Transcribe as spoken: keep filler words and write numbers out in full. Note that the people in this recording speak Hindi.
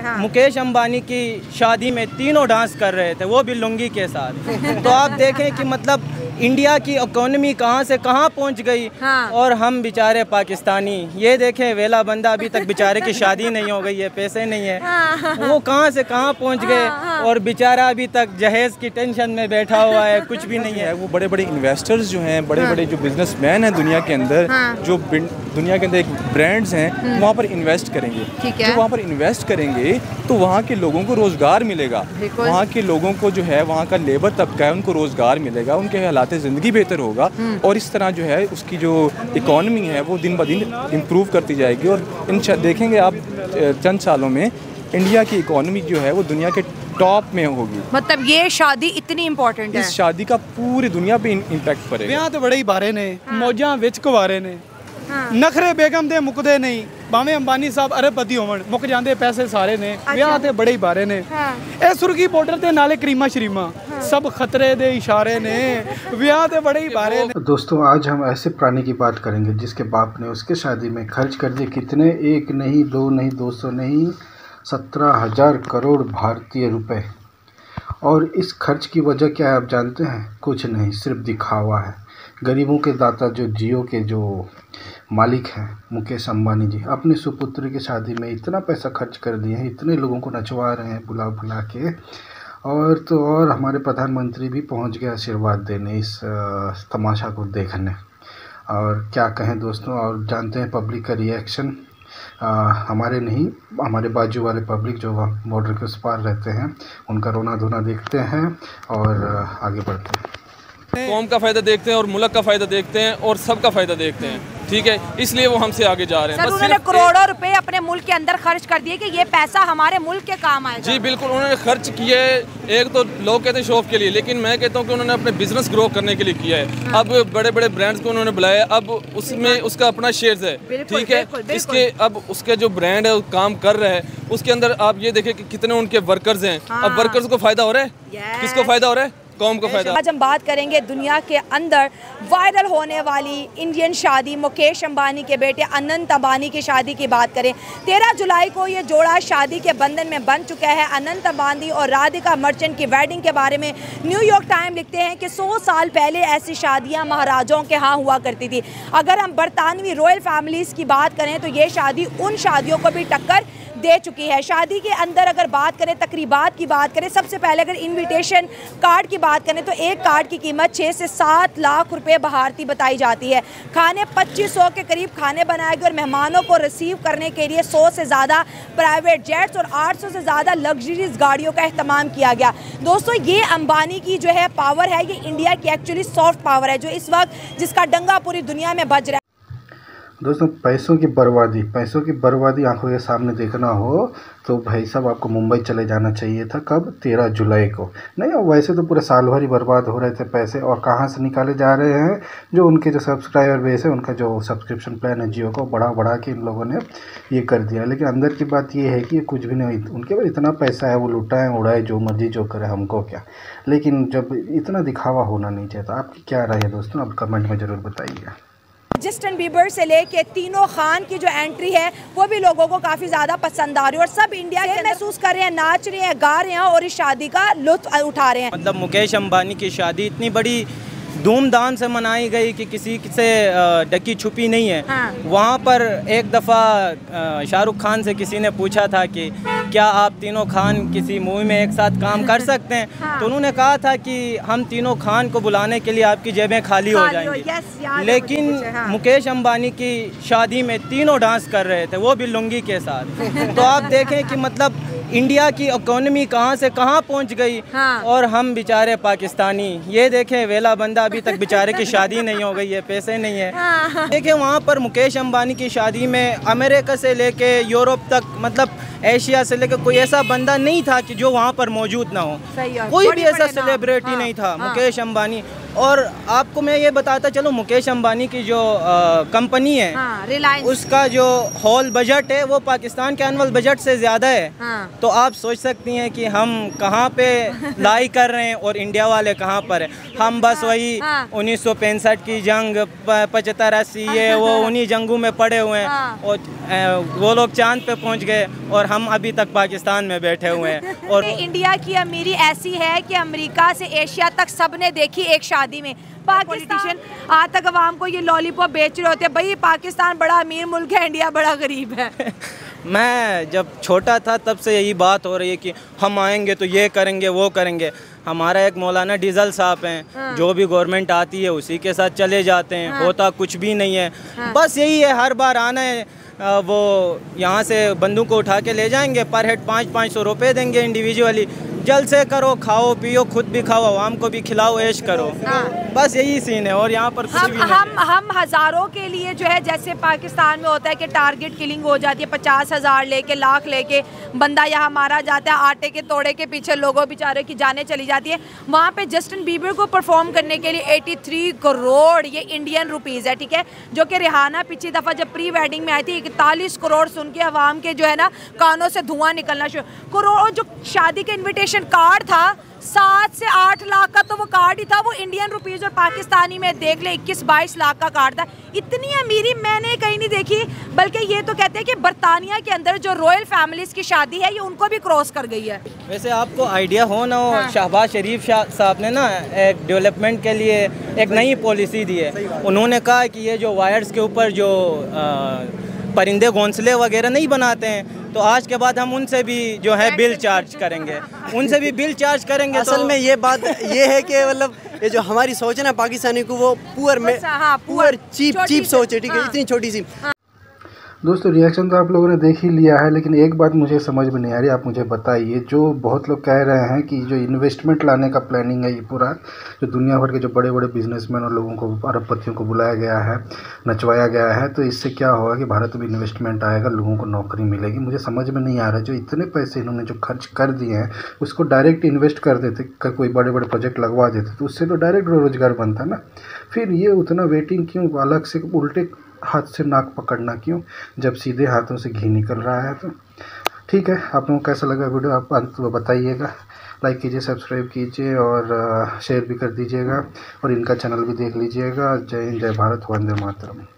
हाँ। मुकेश अंबानी की शादी में तीनों डांस कर रहे थे, वो भी लुंगी के साथ। तो आप देखें कि मतलब इंडिया की इकोनॉमी कहां से कहां पहुंच गई। हाँ। और हम बेचारे पाकिस्तानी, ये देखें वेला बंदा, अभी तक बेचारे की शादी नहीं हो गई है, पैसे नहीं है। हाँ। वो कहां से कहां पहुंच गए। हाँ। और बेचारा अभी तक जहेज की टेंशन में बैठा हुआ है, कुछ भी नहीं है। वो बड़े बड़े इन्वेस्टर्स जो हैं, बड़े बड़े जो बिजनेसमैन हैं दुनिया के अंदर, जो दुनिया के अंदर एक ब्रांड्स हैं, वहाँ पर इन्वेस्ट करेंगे। जो वहाँ पर इन्वेस्ट करेंगे तो वहाँ के लोगों को रोज़गार मिलेगा, वहाँ के लोगों को जो है वहाँ का लेबर तबका है उनको रोज़गार मिलेगा, उनके हालात ज़िंदगी बेहतर होगा। और इस तरह जो है उसकी जो इकॉनमी है वो दिन ब दिन इम्प्रूव करती जाएगी। और इन देखेंगे आप चंद सालों में इंडिया की इकॉनमी जो है वो दुनिया के टॉप में होगी। मतलब ये शादी इतनी इम्पोर्टेंट है, इस शादी का पूरी दुनिया पे इम्पैक्ट पड़ेगा। यहाँ तो बड़े ही बारे ने मौजा विच कुवारे ने नखरे बेगम दे मुकदे नहीं, भावें अंबानी साहब अरबपति होवन मुक जाते पैसे सारे ने। ब्याह तो बड़े ही बारे ने, ए सुर्गी बॉर्डर ते नाले करीमा शरीमा सब खतरे दे इशारे ने, ब्याह तो बड़े ही बारे ने। दोस्तों आज हम ऐसे प्राणी की बात करेंगे जिसके बाप ने उसके शादी में खर्च कर दिए कितने, एक नहीं, दो नहीं, दो सौ नहीं, सत्रह हजार करोड़ भारतीय रुपए। और इस खर्च की वजह क्या है आप जानते हैं? कुछ नहीं, सिर्फ दिखावा है। गरीबों के दाता जो जियो के जो मालिक हैं मुकेश अंबानी जी, अपने सुपुत्र की शादी में इतना पैसा खर्च कर दिए हैं, इतने लोगों को नचवा रहे हैं बुला बुला के। और तो और हमारे प्रधानमंत्री भी पहुंच गए आशीर्वाद देने इस तमाशा को देखने। और क्या कहें दोस्तों, और जानते हैं पब्लिक का रिएक्शन, आ, हमारे नहीं हमारे बाजू वाले पब्लिक जो बॉर्डर के उस पार रहते हैं उनका रोना धोना देखते हैं और आगे बढ़ते हैं। कौम का फ़ायदा देखते हैं और मुल्क का फ़ायदा देखते हैं और सबका फ़ायदा देखते हैं, ठीक है, इसलिए वो हमसे आगे जा रहे हैं। सर उन्होंने करोड़ों रुपए अपने मुल्क के अंदर खर्च कर दिए कि ये पैसा हमारे मुल्क के काम आएगा। जी बिल्कुल, उन्होंने खर्च किए, एक तो लोग कहते हैं शौक के लिए, लेकिन मैं कहता हूँ कि उन्होंने अपने बिजनेस ग्रो करने के लिए किया है। हाँ। अब बड़े बड़े ब्रांड्स को उन्होंने बुलाया, अब उसमें उसका अपना शेयर है, ठीक है, इसके अब उसके जो ब्रांड है काम कर रहा है उसके अंदर। आप ये देखें कि कितने उनके वर्कर्स हैं, अब वर्कर्स को फायदा हो रहा है, किसको फायदा हो रहा है? कौम को फायदा। आज हम बात करेंगे दुनिया के अंदर वायरल होने वाली इंडियन शादी, मुकेश अंबानी के बेटे अनंत अंबानी की शादी की बात करें। तेरह जुलाई को ये जोड़ा शादी के बंधन में बन चुका है। अनंत अंबानी और राधिका मर्चेंट की वेडिंग के बारे में न्यूयॉर्क टाइम लिखते हैं कि सौ साल पहले ऐसी शादियाँ महाराजाओं के यहाँ हुआ करती थी। अगर हम बरतानवी रॉयल फैमिलीज़ की बात करें तो ये शादी उन शादियों को भी टक्कर दे चुकी है। शादी के अंदर अगर बात करें, तकरीबात की बात करें, सबसे पहले अगर इनविटेशन कार्ड की बात करें तो एक कार्ड की कीमत छः से सात लाख रुपए भारतीय बताई जाती है। खाने पच्चीस सौ के करीब खाने बनाए गए और मेहमानों को रिसीव करने के लिए सौ से ज़्यादा प्राइवेट जेट्स और आठ सौ से ज़्यादा लग्जरीज गाड़ियों का अहतमाम किया गया। दोस्तों ये अंबानी की जो है पावर है, ये इंडिया की एक्चुअली सॉफ्ट पावर है जो इस वक्त जिसका डंगा पूरी दुनिया में बज रहा है। दोस्तों पैसों की बर्बादी, पैसों की बर्बादी आंखों के सामने देखना हो तो भाई साहब आपको मुंबई चले जाना चाहिए था। कब? तेरह जुलाई को। नहीं, और वैसे तो पूरे साल भर ही बर्बाद हो रहे थे पैसे। और कहाँ से निकाले जा रहे हैं? जो उनके जो सब्सक्राइबर बेस है, उनका जो सब्सक्रिप्शन प्लान है जियो को, बढ़ा बढ़ा के इन लोगों ने ये कर दिया। लेकिन अंदर की बात ये है कि ये कुछ भी नहीं, उनके पास इतना पैसा है, वो लुटाएं उड़ाएं जो मर्जी जो करे, हमको क्या। लेकिन जब इतना दिखावा होना नहीं चाहता। आपकी क्या राय है दोस्तों, आप कमेंट में ज़रूर बताइए। जस्टिन बीबर से लेके तीनों खान की जो एंट्री है वो भी लोगों को काफ़ी ज़्यादा पसंद आ रही है और सब इंडिया के महसूस कर रहे हैं, नाच रहे हैं, गा रहे हैं और इस शादी का लुत्फ उठा रहे हैं। मतलब मुकेश अंबानी की शादी इतनी बड़ी धूमधाम से मनाई गई कि किसी से डकी छुपी नहीं है। हाँ। वहाँ पर एक दफ़ा शाहरुख खान से किसी ने पूछा था कि क्या आप तीनों खान किसी मूवी में एक साथ काम कर सकते हैं? हाँ। तो उन्होंने कहा था कि हम तीनों खान को बुलाने के लिए आपकी जेबें खाली हो जाएंगी। लेकिन हाँ। मुकेश अंबानी की शादी में तीनों डांस कर रहे थे, वो भी लुंगी के साथ। तो आप देखें कि मतलब इंडिया की इकोनॉमी कहां से कहां पहुंच गई। हाँ। और हम बेचारे पाकिस्तानी, ये देखें वेला बंदा, अभी तक बेचारे की शादी नहीं हो गई है, पैसे नहीं है। हाँ। देखें वहां पर मुकेश अंबानी की शादी में अमेरिका से लेके यूरोप तक, मतलब एशिया से लेकर कोई ऐसा बंदा नहीं था कि जो वहाँ पर मौजूद ना हो। कोई भी ऐसा सेलिब्रिटी नहीं था। हाँ। मुकेश अंबानी और आपको मैं ये बताता चलो मुकेश अंबानी की जो आ, कंपनी है हाँ, रिलायंस उसका जो होल बजट है वो पाकिस्तान के एनुअल बजट से ज़्यादा है हाँ। तो आप सोच सकती हैं कि हम कहाँ पे लाई कर रहे हैं और इंडिया वाले कहाँ पर है। हम बस वही हाँ। उन्नीस सौ पैंसठ की जंग पचहत्तर अस्सी ये वो उन्हीं जंगों में पड़े हुए हैं हाँ। और वो लोग चांद पे पहुँच गए और हम अभी तक पाकिस्तान में बैठे हुए हैं। और इंडिया की अमीरी ऐसी है कि अमेरिका से एशिया तक सब ने देखी एक शादी में। पाकिस्तान आज तक अवाम को ये लॉलीपॉप बेच रहे होते हैं भाई पाकिस्तान बड़ा अमीर मुल्क है इंडिया बड़ा गरीब है। मैं जब छोटा था तब से यही बात हो रही है कि हम आएंगे तो ये करेंगे वो करेंगे। हमारा एक मौलाना डीजल साहब हैं हाँ। जो भी गवर्नमेंट आती है उसी के साथ चले जाते हैं हाँ। होता कुछ भी नहीं है हाँ। बस यही है हर बार आना है वो यहाँ से बंदूक को उठा के ले जाएंगे पर हेड पाँच पाँच सौ रुपये देंगे इंडिविजुअली। जल से करो खाओ पियो खुद भी खाओ आवाम को भी खिलाओ ऐश करो हाँ। बस यही सीन है और यहाँ पर कुछ हम, भी नहीं। हम हम हज़ारों के लिए जो है जैसे पाकिस्तान में होता है कि टारगेट किलिंग हो जाती है पचास हज़ार लेके लाख लेके बंदा यहाँ मारा जाता है आटे के तोड़े के पीछे लोगों बेचारे की जाने चली जाती है। वहाँ पे जस्टिन बीबर को परफॉर्म करने के लिए एटी थ्री करोड़ ये इंडियन रुपीज़ है ठीक है जो कि रिहाना पिछली दफ़ा जब प्री वेडिंग में आई थी इकतालीस करोड़ सुन के आवाम के जो है ना कानों से धुआं निकलना शुरू करोड़। जो शादी के इन्विटेशन कार्ड था सात से आठ लाख का तो वो कार्ड ही था वो इंडियन रुपीस और पाकिस्तानी में देख ले इक्कीस बाईस लाख का कार्ड था। इतनी अमीरी मैंने कहीं नहीं देखी बल्कि ये तो कहते हैं कि बरतानिया के अंदर जो रॉयल फैमिलीज की शादी है ये उनको भी क्रॉस कर गई है। वैसे आपको आइडिया हो ना हाँ। शाहबाज शरीफ साहब ने ना एक डेवलपमेंट के लिए एक नई पॉलिसी दी है। उन्होंने कहा कि ये जो वायर्स के ऊपर जो परिंदे घोंसले वगैरह नहीं बनाते हैं तो आज के बाद हम उनसे भी जो है बिल चार्ज करेंगे उनसे भी बिल चार्ज करेंगे। असल तो में ये बात ये है कि मतलब ये जो हमारी सोच है ना पाकिस्तानी को वो पुअर में हाँ, पुअर चीप चीप सोच है ठीक है हाँ, इतनी छोटी सी हाँ। दोस्तों रिएक्शन तो आप लोगों ने देख ही लिया है लेकिन एक बात मुझे समझ में नहीं आ रही आप मुझे बताइए। जो बहुत लोग कह रहे हैं कि जो इन्वेस्टमेंट लाने का प्लानिंग है ये पूरा जो दुनिया भर के जो बड़े बड़े बिजनेसमैन और लोगों को अरबपतियों को बुलाया गया है नचवाया गया है तो इससे क्या होगा कि भारत में इन्वेस्टमेंट आएगा लोगों को नौकरी मिलेगी। मुझे समझ में नहीं आ रहा जो इतने पैसे इन्होंने जो खर्च कर दिए हैं उसको डायरेक्ट इन्वेस्ट कर देते कोई बड़े बड़े प्रोजेक्ट लगवा देते तो उससे तो डायरेक्ट रोज़गार बनता ना। फिर ये उतना वेटिंग क्यों अलग से उल्टे हाथ से नाक पकड़ना क्यों जब सीधे हाथों से घी निकल रहा है। तो ठीक है आप लोगों को कैसा लगा वीडियो आप अंत में बताइएगा। लाइक कीजिए सब्सक्राइब कीजिए और शेयर भी कर दीजिएगा और इनका चैनल भी देख लीजिएगा। जय हिंद जय भारत वंदे मातरम।